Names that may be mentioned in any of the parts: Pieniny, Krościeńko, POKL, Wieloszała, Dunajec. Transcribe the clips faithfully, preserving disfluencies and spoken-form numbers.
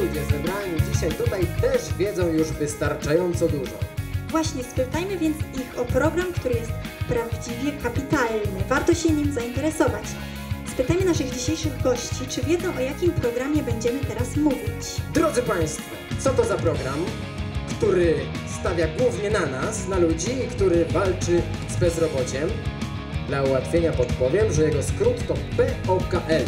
ludzie zebrani dzisiaj tutaj też wiedzą już wystarczająco dużo. Właśnie, spytajmy więc ich o program, który jest prawdziwie kapitalny. Warto się nim zainteresować. Spytajmy naszych dzisiejszych gości, czy wiedzą, o jakim programie będziemy teraz mówić. Drodzy Państwo, co to za program, który stawia głównie na nas, na ludzi, który walczy z bezrobociem? Dla ułatwienia podpowiem, że jego skrót to P O K L.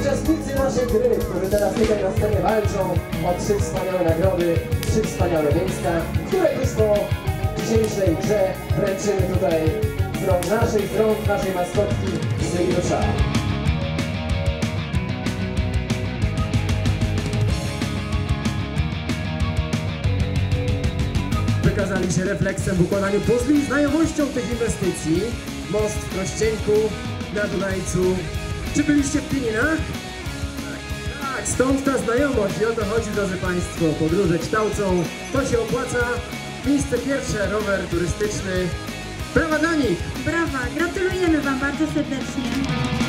Uczestnicy naszej gry, którzy teraz tutaj na scenie walczą o trzy wspaniałe nagrody, trzy wspaniałe miejsca, które już po dzisiejszej grze wręczymy tutaj z rąk naszej, z rąk naszej maskotki z Wieloszała. Wykazali się refleksem w układaniu puzli i znajomością tych inwestycji. Most w Krościeńku, na Dunajcu. Czy byliście w Pieninach? Tak, tak, stąd ta znajomość i o to chodzi, drodzy Państwo. Podróże kształcą, to się opłaca. Miejsce pierwsze, rower turystyczny. Brawa dla nich! Brawa, gratulujemy Wam bardzo serdecznie.